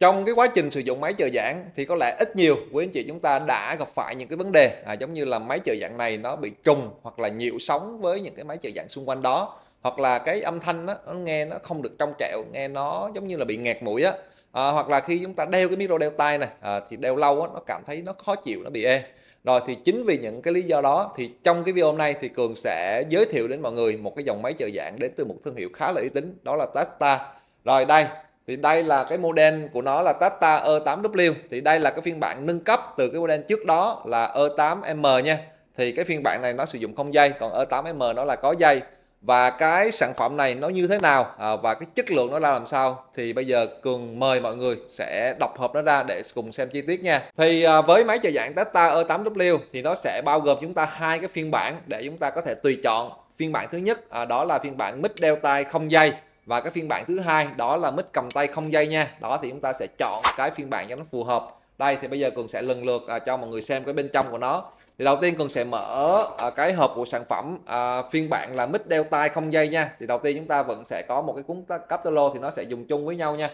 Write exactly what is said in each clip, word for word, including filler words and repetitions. Trong cái quá trình sử dụng máy trợ giảng thì có lẽ ít nhiều quý anh chị chúng ta đã gặp phải những cái vấn đề à, giống như là máy trợ giảng này nó bị trùng hoặc là nhiễu sóng với những cái máy trợ giảng xung quanh đó, hoặc là cái âm thanh đó, nó nghe nó không được trong trẻo, nghe nó giống như là bị nghẹt mũi á, à, hoặc là khi chúng ta đeo cái micro đeo tai này à, thì đeo lâu á, nó cảm thấy nó khó chịu, nó bị ê. Rồi thì chính vì những cái lý do đó thì trong cái video hôm nay thì Cường sẽ giới thiệu đến mọi người một cái dòng máy trợ giảng đến từ một thương hiệu khá là uy tín, đó là Takstar. Rồi đây thì đây là cái model của nó là Takstar E tám W. Thì đây là cái phiên bản nâng cấp từ cái model trước đó là E tám M nha. Thì cái phiên bản này nó sử dụng không dây, còn E tám M nó là có dây. Và cái sản phẩm này nó như thế nào à, và cái chất lượng nó ra làm sao thì bây giờ Cường mời mọi người sẽ đọc hộp nó ra để cùng xem chi tiết nha. Thì à, với máy trợ giảng Takstar E tám W thì nó sẽ bao gồm chúng ta hai cái phiên bản để chúng ta có thể tùy chọn. Phiên bản thứ nhất à, đó là phiên bản mic đeo tai không dây, và cái phiên bản thứ hai đó là mic cầm tay không dây nha. Đó thì chúng ta sẽ chọn cái phiên bản cho nó phù hợp. Đây thì bây giờ Cường sẽ lần lượt à, cho mọi người xem cái bên trong của nó. Thì đầu tiên Cường sẽ mở à, cái hộp của sản phẩm à, phiên bản là mic đeo tai không dây nha. Thì đầu tiên chúng ta vẫn sẽ có một cái cuốn cáp tơ lô thì nó sẽ dùng chung với nhau nha.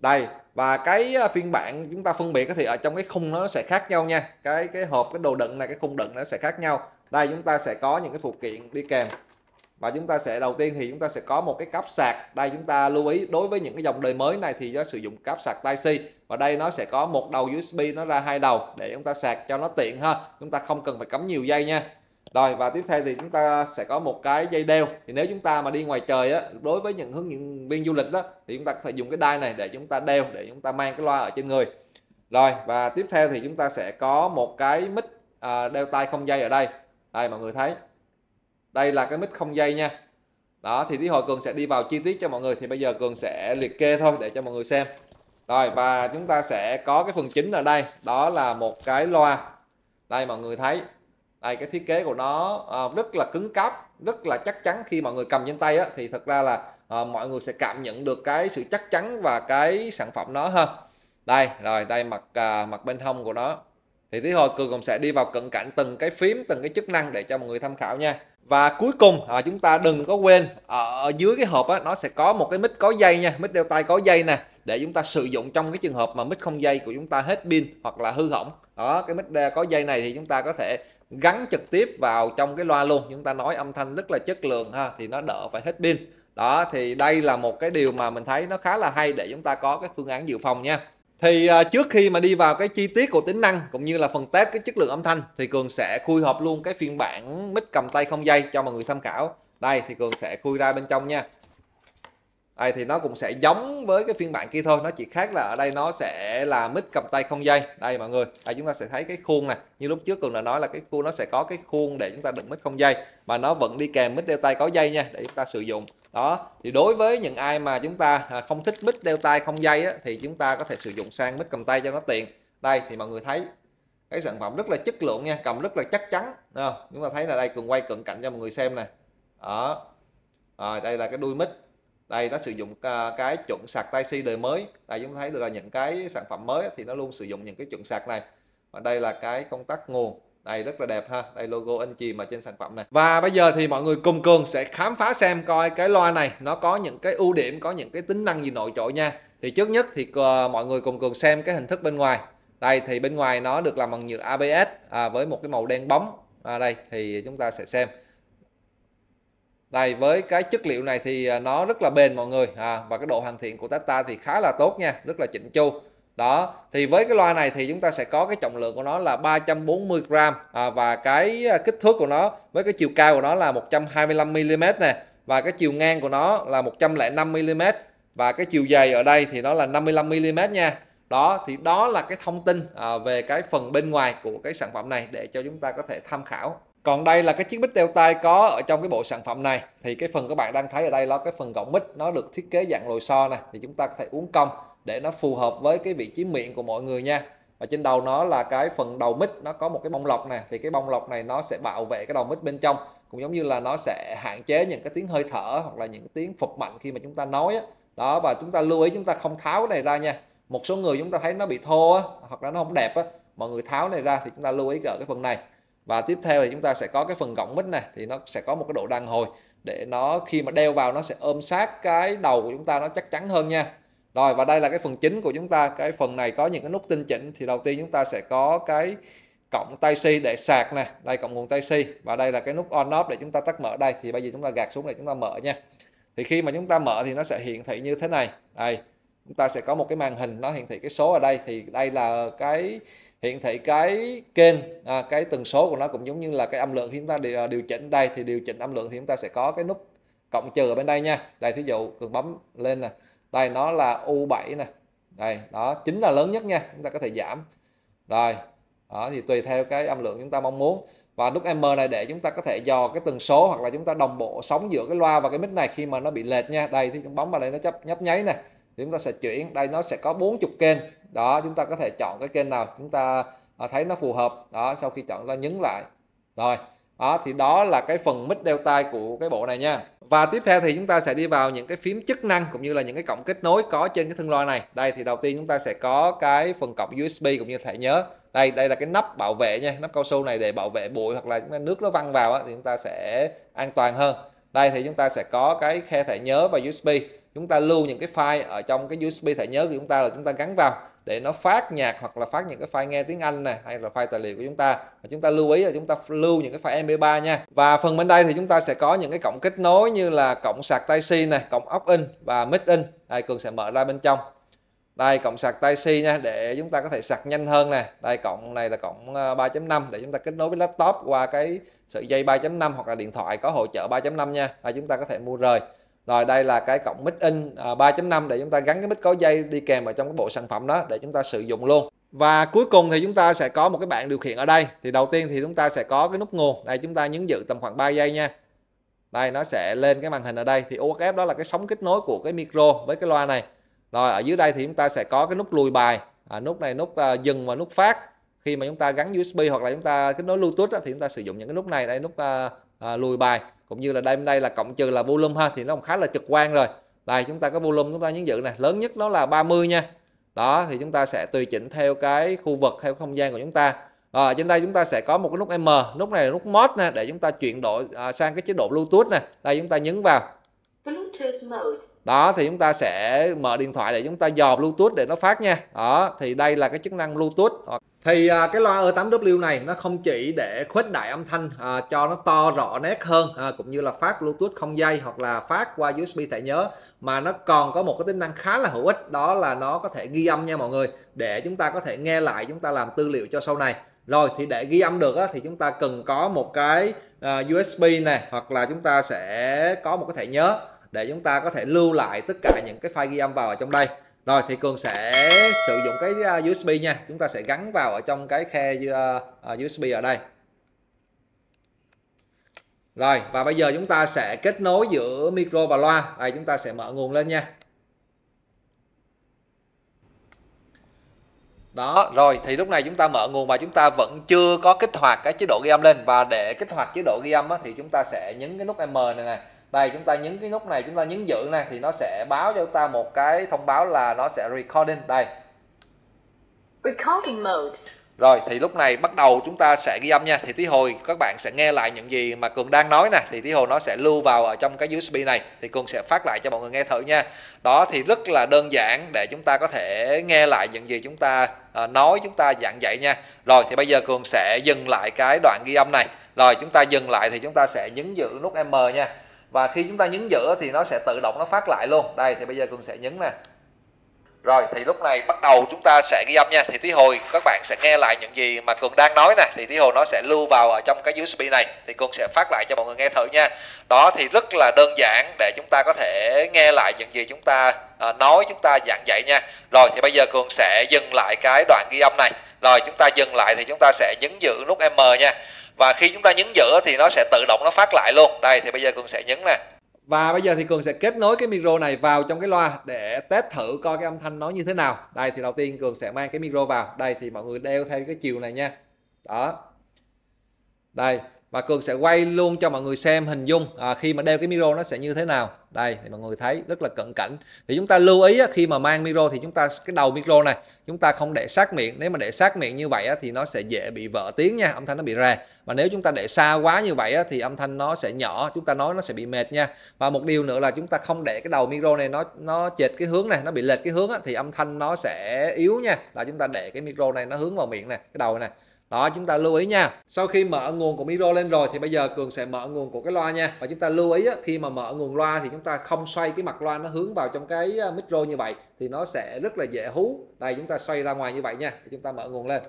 Đây, và cái phiên bản chúng ta phân biệt thì ở trong cái khung nó sẽ khác nhau nha. Cái cái hộp, cái đồ đựng này, cái khung đựng nó sẽ khác nhau. Đây chúng ta sẽ có những cái phụ kiện đi kèm. Và chúng ta sẽ đầu tiên thì chúng ta sẽ có một cái cáp sạc. Đây chúng ta lưu ý đối với những cái dòng đời mới này thì nó sử dụng cáp sạc Type-C. Và đây nó sẽ có một đầu u ét bê nó ra hai đầu để chúng ta sạc cho nó tiện ha. Chúng ta không cần phải cắm nhiều dây nha. Rồi và tiếp theo thì chúng ta sẽ có một cái dây đeo. Thì nếu chúng ta mà đi ngoài trời á, đối với những hướng dẫn viên du lịch đó thì chúng ta có thể dùng cái đai này để chúng ta đeo, để chúng ta mang cái loa ở trên người. Rồi và tiếp theo thì chúng ta sẽ có một cái mic à, đeo tai không dây ở đây. Đây mọi người thấy. Đây là cái mic không dây nha. Đó thì tí hồi Cường sẽ đi vào chi tiết cho mọi người. Thì bây giờ Cường sẽ liệt kê thôi để cho mọi người xem. Rồi và chúng ta sẽ có cái phần chính ở đây. Đó là một cái loa. Đây mọi người thấy. Đây cái thiết kế của nó à, rất là cứng cáp, rất là chắc chắn. Khi mọi người cầm trên tay á, thì thật ra là à, mọi người sẽ cảm nhận được cái sự chắc chắn và cái sản phẩm nó ha. Đây rồi đây mặt, à, mặt bên hông của nó. Thì tí hồi Cường cũng sẽ đi vào cận cảnh từng cái phím, từng cái chức năng để cho mọi người tham khảo nha. Và cuối cùng à, chúng ta đừng có quên ở dưới cái hộp á, nó sẽ có một cái mic có dây nha, mic đeo tai có dây nè, để chúng ta sử dụng trong cái trường hợp mà mic không dây của chúng ta hết pin hoặc là hư hỏng. Đó, cái mic có dây này thì chúng ta có thể gắn trực tiếp vào trong cái loa luôn, chúng ta nói âm thanh rất là chất lượng ha, thì nó đỡ phải hết pin. Đó thì đây là một cái điều mà mình thấy nó khá là hay để chúng ta có cái phương án dự phòng nha. Thì trước khi mà đi vào cái chi tiết của tính năng cũng như là phần test cái chất lượng âm thanh thì Cường sẽ khui hộp luôn cái phiên bản mic cầm tay không dây cho mọi người tham khảo. Đây thì Cường sẽ khui ra bên trong nha. Đây thì nó cũng sẽ giống với cái phiên bản kia thôi, nó chỉ khác là ở đây nó sẽ là mic cầm tay không dây. Đây mọi người, đây chúng ta sẽ thấy cái khuôn này, như lúc trước Cường đã nói là cái khuôn nó sẽ có cái khuôn để chúng ta đựng mic không dây và nó vẫn đi kèm mic đeo tai có dây nha, để chúng ta sử dụng. Đó thì đối với những ai mà chúng ta không thích mic đeo tai không dây á, thì chúng ta có thể sử dụng sang mic cầm tay cho nó tiện. Đây thì mọi người thấy cái sản phẩm rất là chất lượng nha, cầm rất là chắc chắn. Đó, chúng ta thấy là đây Cường quay cận cảnh cho mọi người xem nè. Đó rồi, đây là cái đuôi mic. Đây nó sử dụng cái chuẩn sạc Type-C đời mới. Đây chúng ta thấy được là những cái sản phẩm mới thì nó luôn sử dụng những cái chuẩn sạc này. Và đây là cái công tắc nguồn. Đây rất là đẹp ha. Đây logo anh chìm ở trên sản phẩm này. Và bây giờ thì mọi người cùng Cường sẽ khám phá xem coi cái loa này nó có những cái ưu điểm, có những cái tính năng gì nổi trội nha. Thì trước nhất thì mọi người cùng Cường xem cái hình thức bên ngoài. Đây thì bên ngoài nó được làm bằng nhựa a bê ét à, với một cái màu đen bóng. À, đây thì chúng ta sẽ xem. Đây với cái chất liệu này thì nó rất là bền mọi người à, và cái độ hoàn thiện của Takstar thì khá là tốt nha, rất là chỉnh chu. Đó thì với cái loa này thì chúng ta sẽ có cái trọng lượng của nó là ba trăm bốn mươi gam à, và cái kích thước của nó với cái chiều cao của nó là một trăm hai mươi lăm mi li mét nè, và cái chiều ngang của nó là một trăm lẻ năm mi li mét, và cái chiều dày ở đây thì nó là năm mươi lăm mi li mét nha. Đó thì đó là cái thông tin à, về cái phần bên ngoài của cái sản phẩm này để cho chúng ta có thể tham khảo. Còn đây là cái chiếc mic đeo tai có ở trong cái bộ sản phẩm này. Thì cái phần các bạn đang thấy ở đây là cái phần gọng mic nó được thiết kế dạng lồi xo này, thì chúng ta có thể uốn cong để nó phù hợp với cái vị trí miệng của mọi người nha. Và trên đầu nó là cái phần đầu mic, nó có một cái bông lọc này, thì cái bông lọc này nó sẽ bảo vệ cái đầu mic bên trong, cũng giống như là nó sẽ hạn chế những cái tiếng hơi thở hoặc là những cái tiếng phập mạnh khi mà chúng ta nói á. Đó và chúng ta lưu ý chúng ta không tháo cái này ra nha. Một số người chúng ta thấy nó bị thô á, hoặc là nó không đẹp á, mọi người tháo này ra thì chúng ta lưu ý ở cái phần này. Và tiếp theo thì chúng ta sẽ có cái phần gọng mic này, thì nó sẽ có một cái độ đàn hồi để nó khi mà đeo vào nó sẽ ôm sát cái đầu của chúng ta, nó chắc chắn hơn nha. Rồi, và đây là cái phần chính của chúng ta. Cái phần này có những cái nút tinh chỉnh. Thì đầu tiên chúng ta sẽ có cái cộng Type-C để sạc nè. Đây, cộng nguồn Type-C. Và đây là cái nút on-off để chúng ta tắt mở đây. Thì bây giờ chúng ta gạt xuống để chúng ta mở nha. Thì khi mà chúng ta mở thì nó sẽ hiển thị như thế này. Đây, chúng ta sẽ có một cái màn hình nó hiển thị cái số ở đây. Thì đây là cái hiển thị cái kênh, à, cái tần số của nó cũng giống như là cái âm lượng khi chúng ta điều chỉnh đây. Thì điều chỉnh âm lượng thì chúng ta sẽ có cái nút cộng trừ ở bên đây nha. Đây, thí dụ Cường bấm lên nè. Đây, nó là U bảy nè. Đây, đó chính là lớn nhất nha. Chúng ta có thể giảm. Rồi, đó thì tùy theo cái âm lượng chúng ta mong muốn. Và nút M này để chúng ta có thể dò cái tần số hoặc là chúng ta đồng bộ sóng giữa cái loa và cái mic này khi mà nó bị lệch nha. Đây, thì chúng bấm vào đây nó chấp nhấp nháy nè. Thì chúng ta sẽ chuyển. Đây, nó sẽ có bốn mươi kênh. Đó, chúng ta có thể chọn cái kênh nào chúng ta thấy nó phù hợp. Đó, sau khi chọn ra nhấn lại. Rồi. Đó, thì đó là cái phần mic đeo tai của cái bộ này nha. Và tiếp theo thì chúng ta sẽ đi vào những cái phím chức năng cũng như là những cái cổng kết nối có trên cái thân loa này. Đây thì đầu tiên chúng ta sẽ có cái phần cổng u ét bê cũng như thẻ nhớ. Đây, đây là cái nắp bảo vệ nha, nắp cao su này để bảo vệ bụi hoặc là nước nó văng vào á, thì chúng ta sẽ an toàn hơn. Đây thì chúng ta sẽ có cái khe thẻ nhớ và u ét bê. Chúng ta lưu những cái file ở trong cái u ét bê thẻ nhớ của chúng ta là chúng ta gắn vào để nó phát nhạc hoặc là phát những cái file nghe tiếng Anh này hay là file tài liệu của chúng ta. Và chúng ta lưu ý là chúng ta lưu những cái file em pê ba nha. Và phần bên đây thì chúng ta sẽ có những cái cổng kết nối như là cổng sạc Type-C này, cổng aux-in và mic-in. Đây, Cường sẽ mở ra bên trong. Đây, cổng sạc Type-C nha, để chúng ta có thể sạc nhanh hơn nè. Đây, cổng này là cổng ba chấm năm để chúng ta kết nối với laptop qua cái sợi dây ba chấm năm hoặc là điện thoại có hỗ trợ ba chấm năm nha. Và chúng ta có thể mua rời. Rồi đây là cái cổng mic in ba chấm năm để chúng ta gắn cái mic có dây đi kèm vào trong cái bộ sản phẩm đó để chúng ta sử dụng luôn. Và cuối cùng thì chúng ta sẽ có một cái bảng điều khiển ở đây. Thì đầu tiên thì chúng ta sẽ có cái nút nguồn. Đây, chúng ta nhấn giữ tầm khoảng ba giây nha. Đây, nó sẽ lên cái màn hình ở đây. Thì u ét ép đó là cái sóng kết nối của cái micro với cái loa này. Rồi ở dưới đây thì chúng ta sẽ có cái nút lùi bài, à, nút này, nút à, dừng và nút phát. Khi mà chúng ta gắn u ét bê hoặc là chúng ta kết nối Bluetooth đó, thì chúng ta sử dụng những cái nút này. Đây, nút à, à, lùi bài. Cũng như là đây bên đây là cộng trừ là volume ha, thì nó cũng khá là trực quan rồi. Đây, chúng ta có volume chúng ta nhấn giữ này, lớn nhất nó là ba mươi nha. Đó thì chúng ta sẽ tùy chỉnh theo cái khu vực, theo không gian của chúng ta. Rồi ở trên đây chúng ta sẽ có một cái nút M, nút này là nút mode nè để chúng ta chuyển đổi à, sang cái chế độ Bluetooth nè. Đây chúng ta nhấn vào. Bluetooth mode. Đó thì chúng ta sẽ mở điện thoại để chúng ta dò Bluetooth để nó phát nha. Đó thì đây là cái chức năng Bluetooth. Thì à, cái loa e tám W này nó không chỉ để khuếch đại âm thanh à, cho nó to rõ nét hơn à, cũng như là phát Bluetooth không dây hoặc là phát qua u ét bê thẻ nhớ, mà nó còn có một cái tính năng khá là hữu ích, đó là nó có thể ghi âm nha mọi người, để chúng ta có thể nghe lại, chúng ta làm tư liệu cho sau này. Rồi thì để ghi âm được á, thì chúng ta cần có một cái à, u ét bê này hoặc là chúng ta sẽ có một cái thẻ nhớ để chúng ta có thể lưu lại tất cả những cái file ghi âm vào ở trong đây. Rồi thì Cường sẽ sử dụng cái u ét bê nha. Chúng ta sẽ gắn vào ở trong cái khe u ét bê ở đây. Rồi và bây giờ chúng ta sẽ kết nối giữa micro và loa. Đây chúng ta sẽ mở nguồn lên nha. Đó, rồi thì lúc này chúng ta mở nguồn và chúng ta vẫn chưa có kích hoạt cái chế độ ghi âm lên. Và để kích hoạt chế độ ghi âm á, thì chúng ta sẽ nhấn cái nút M này nè. Đây chúng ta nhấn cái nút này, chúng ta nhấn giữ này thì nó sẽ báo cho chúng ta một cái thông báo là nó sẽ recording. Đây. Recording mode. Rồi thì lúc này bắt đầu chúng ta sẽ ghi âm nha. Thì tí hồi các bạn sẽ nghe lại những gì mà Cường đang nói nè. Thì tí hồi nó sẽ lưu vào ở trong cái u ét bê này. Thì Cường sẽ phát lại cho mọi người nghe thử nha. Đó thì rất là đơn giản để chúng ta có thể nghe lại những gì chúng ta nói, chúng ta giảng dạy nha. Rồi thì bây giờ Cường sẽ dừng lại cái đoạn ghi âm này. Rồi chúng ta dừng lại thì chúng ta sẽ nhấn giữ nút M nha. Và khi chúng ta nhấn giữ thì nó sẽ tự động nó phát lại luôn. Đây thì bây giờ Cường sẽ nhấn nè. Rồi thì lúc này bắt đầu chúng ta sẽ ghi âm nha. Thì tí hồi các bạn sẽ nghe lại những gì mà Cường đang nói nè. Thì tí hồi nó sẽ lưu vào ở trong cái u ét bê này. Thì Cường sẽ phát lại cho mọi người nghe thử nha. Đó thì rất là đơn giản để chúng ta có thể nghe lại những gì chúng ta à, nói, chúng ta giảng dạy nha. Rồi thì bây giờ Cường sẽ dừng lại cái đoạn ghi âm này. Rồi chúng ta dừng lại thì chúng ta sẽ nhấn giữ nút M nha. Và khi chúng ta nhấn giữ thì nó sẽ tự động nó phát lại luôn. Đây thì bây giờ Cường sẽ nhấn nè. Và bây giờ thì Cường sẽ kết nối cái micro này vào trong cái loa để test thử coi cái âm thanh nó như thế nào. Đây thì đầu tiên Cường sẽ mang cái micro vào. Đây thì mọi người đeo theo cái chiều này nha. Đó. Đây. Và Cường sẽ quay luôn cho mọi người xem hình dung à, khi mà đeo cái micro nó sẽ như thế nào. Đây thì mọi người thấy rất là cận cảnh. Thì chúng ta lưu ý á, khi mà mang micro thì chúng ta cái đầu micro này chúng ta không để sát miệng. Nếu mà để sát miệng như vậy á, thì nó sẽ dễ bị vỡ tiếng nha, âm thanh nó bị rè. Và nếu chúng ta để xa quá như vậy á, thì âm thanh nó sẽ nhỏ, chúng ta nói nó sẽ bị mệt nha. Và một điều nữa là chúng ta không để cái đầu micro này nó nó chệch cái hướng này, nó bị lệch cái hướng á, thì âm thanh nó sẽ yếu nha. Là chúng ta để cái micro này nó hướng vào miệng này, cái đầu này. Đó, chúng ta lưu ý nha. Sau khi mở nguồn của micro lên rồi thì bây giờ Cường sẽ mở nguồn của cái loa nha. Và chúng ta lưu ý á, khi mà mở nguồn loa thì chúng ta không xoay cái mặt loa nó hướng vào trong cái micro như vậy thì nó sẽ rất là dễ hú. Đây, chúng ta xoay ra ngoài như vậy nha. Chúng ta mở nguồn lên.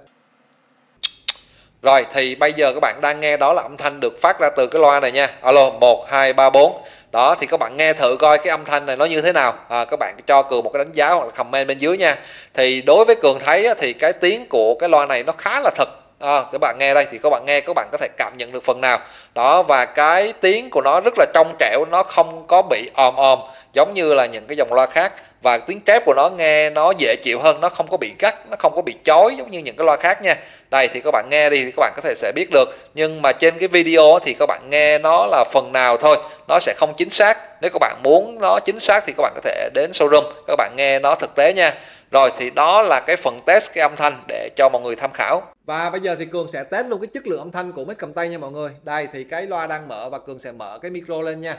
Rồi thì bây giờ các bạn đang nghe đó là âm thanh được phát ra từ cái loa này nha. Alo, một hai ba bốn. Đó thì các bạn nghe thử coi cái âm thanh này nó như thế nào. À, các bạn cho Cường một cái đánh giá hoặc là comment bên dưới nha. Thì đối với Cường thấy á, thì cái tiếng của cái loa này nó khá là thật. À, các bạn nghe đây thì các bạn nghe các bạn có thể cảm nhận được phần nào đó, và cái tiếng của nó rất là trong trẻo, nó không có bị ồm ồm giống như là những cái dòng loa khác, và tiếng trép của nó nghe nó dễ chịu hơn, nó không có bị gắt, nó không có bị chói giống như những cái loa khác nha. Đây thì các bạn nghe đi thì các bạn có thể sẽ biết được, nhưng mà trên cái video thì các bạn nghe nó là phần nào thôi, nó sẽ không chính xác. Nếu các bạn muốn nó chính xác thì các bạn có thể đến showroom các bạn nghe nó thực tế nha. Rồi thì đó là cái phần test cái âm thanh để cho mọi người tham khảo. Và bây giờ thì Cường sẽ test luôn cái chất lượng âm thanh của mic cầm tay nha mọi người. Đây thì cái loa đang mở và Cường sẽ mở cái micro lên nha.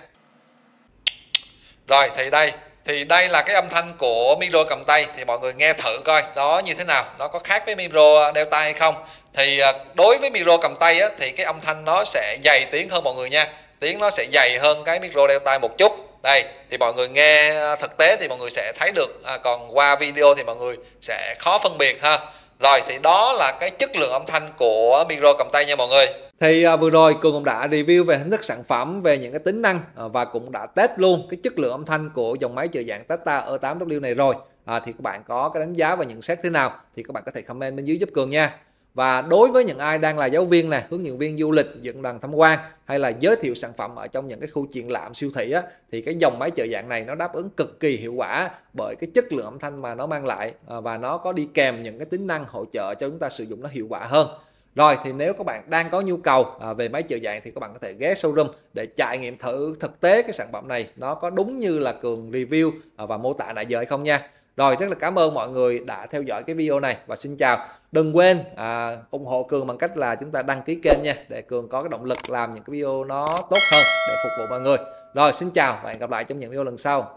Rồi thì đây Thì đây là cái âm thanh của micro cầm tay. Thì mọi người nghe thử coi đó như thế nào, nó có khác với micro đeo tay hay không. Thì đối với micro cầm tay á, thì cái âm thanh nó sẽ dày tiếng hơn mọi người nha. Tiếng nó sẽ dày hơn cái micro đeo tay một chút. Đây thì mọi người nghe thực tế thì mọi người sẽ thấy được, à, còn qua video thì mọi người sẽ khó phân biệt ha. Rồi thì đó là cái chất lượng âm thanh của micro cầm tay nha mọi người. Thì à, vừa rồi Cường cũng đã review về hình thức sản phẩm, về những cái tính năng à, và cũng đã test luôn cái chất lượng âm thanh của dòng máy trợ giảng Takstar E tám W này rồi. à, Thì các bạn có cái đánh giá và nhận xét thế nào thì các bạn có thể comment bên dưới giúp Cường nha. Và đối với những ai đang là giáo viên này, hướng dẫn viên du lịch, dẫn đoàn tham quan hay là giới thiệu sản phẩm ở trong những cái khu triển lãm siêu thị á, thì cái dòng máy trợ giảng này nó đáp ứng cực kỳ hiệu quả bởi cái chất lượng âm thanh mà nó mang lại, và nó có đi kèm những cái tính năng hỗ trợ cho chúng ta sử dụng nó hiệu quả hơn. Rồi thì nếu các bạn đang có nhu cầu về máy trợ giảng thì các bạn có thể ghé showroom để trải nghiệm thử thực tế cái sản phẩm này nó có đúng như là Cường review và mô tả nãy giờ hay không nha. Rồi, rất là cảm ơn mọi người đã theo dõi cái video này và xin chào. Đừng quên à, ủng hộ Cường bằng cách là chúng ta đăng ký kênh nha, để Cường có cái động lực làm những cái video nó tốt hơn để phục vụ mọi người. Rồi, xin chào và hẹn gặp lại trong những video lần sau.